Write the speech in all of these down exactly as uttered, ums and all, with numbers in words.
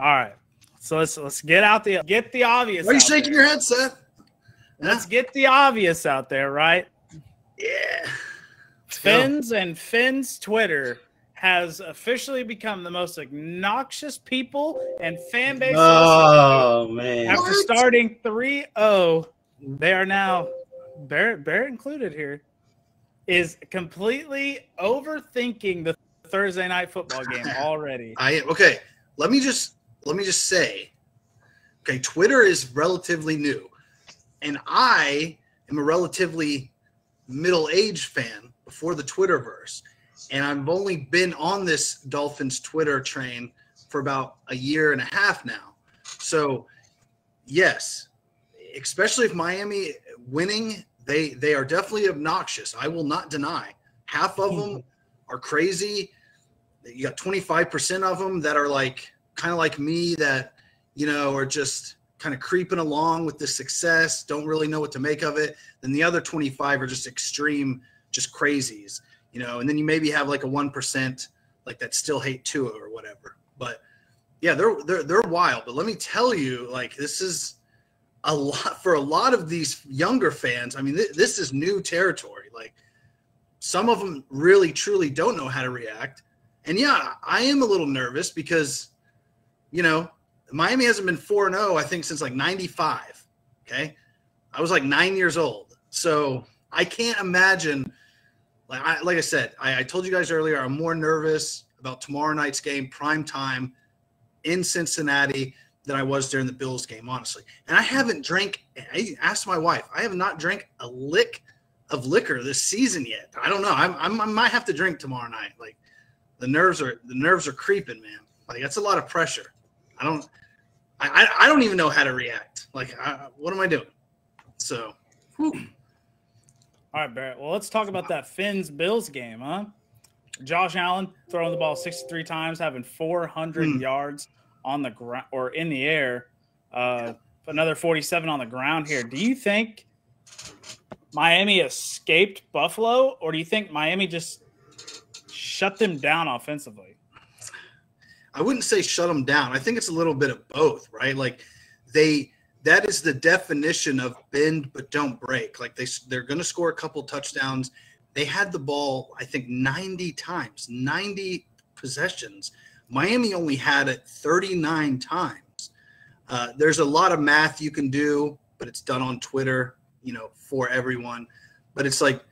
All right. So let's let's get out the get the obvious. Why are you shaking there. your head, Seth? Let's yeah. get the obvious out there, right? Yeah. Fins and Fins Twitter has officially become the most obnoxious people and fan base. Oh, man. After what? starting three oh, they are now, Barrett, Barrett included here, is completely overthinking the Thursday night football game already. I Okay, let me just let me just say, okay, Twitter is relatively new, and I am a relatively middle-aged fan before the Twitterverse. And I've only been on this Dolphins Twitter train for about a year and a half now. So, yes, especially if Miami winning, they they are definitely obnoxious. I will not deny. Half of them are crazy. You got twenty-five percent of them that are like kind of like me that, you know, are just kind of creeping along with the success, don't really know what to make of it. Then the other twenty-five are just extreme, just crazies. You know, and then you maybe have like a one percent like that still hate Tua or whatever. But yeah, they're they're they're wild. But let me tell you, like, this is a lot for a lot of these younger fans. I mean, th this is new territory. Like, some of them really truly don't know how to react. And yeah, I am a little nervous because, you know, Miami hasn't been four and oh I think since like ninety-five. Okay, I was like nine years old, so I can't imagine. Like I, like I said, I, I told you guys earlier, I'm more nervous about tomorrow night's game, prime time, in Cincinnati, than I was during the Bills game, honestly. And I haven't drank – I asked my wife. I have not drank a lick of liquor this season yet. I don't know. I'm, I'm, I might have to drink tomorrow night. Like, the nerves are the nerves are creeping, man. Like, that's a lot of pressure. I don't I, – I don't even know how to react. Like, I, what am I doing? So, whew. All right, Barrett. Well, let's talk about that Fins-Bills game, huh? Josh Allen throwing the ball sixty-three times, having four hundred mm. yards on the ground or in the air. Uh, another forty-seven on the ground here. Do you think Miami escaped Buffalo, or do you think Miami just shut them down offensively? I wouldn't say shut them down. I think it's a little bit of both, right? Like, they – that is the definition of bend but don't break. Like, they, they're going to score a couple touchdowns. They had the ball, I think, ninety times, ninety possessions. Miami only had it thirty-nine times. Uh, there's a lot of math you can do, but it's done on Twitter, you know, for everyone. But it's like,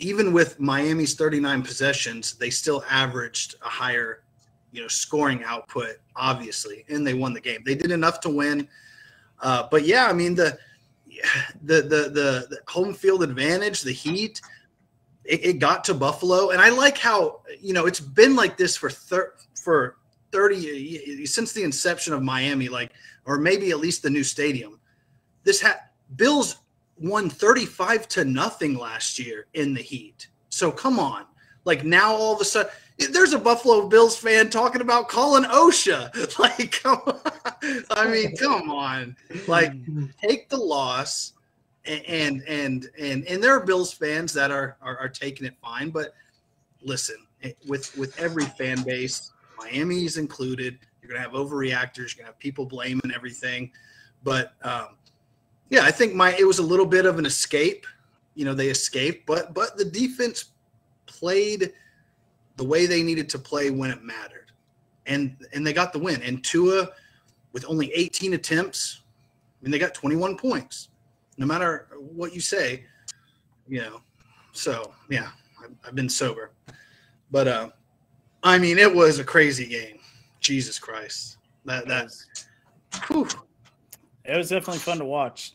even with Miami's thirty-nine possessions, they still averaged a higher, you know, scoring output, obviously, and they won the game. They did enough to win. Uh, but yeah, I mean, the, the the the home field advantage, the heat, it, it got to Buffalo, and I like how, you know, it's been like this for thir for thirty since the inception of Miami, like, or maybe at least the new stadium. This ha Bills won thirty-five to nothing last year in the heat. So come on, like, now all of a sudden there's a Buffalo Bills fan talking about Colin OSHA. Like, come on. I mean, come on. Like, take the loss, and and and and there are Bills fans that are are, are taking it fine. But listen, with with every fan base, Miami's included, you're gonna have overreactors. You're gonna have people blaming everything. But um, yeah, I think my it was a little bit of an escape. You know, they escaped, but but the defense played the way they needed to play when it mattered, and and they got the win. And Tua, with only eighteen attempts, I mean, they got twenty-one points. No matter what you say, you know. So yeah, I've, I've been sober, but uh, I mean, it was a crazy game. Jesus Christ, that that. Whew. It was definitely fun to watch.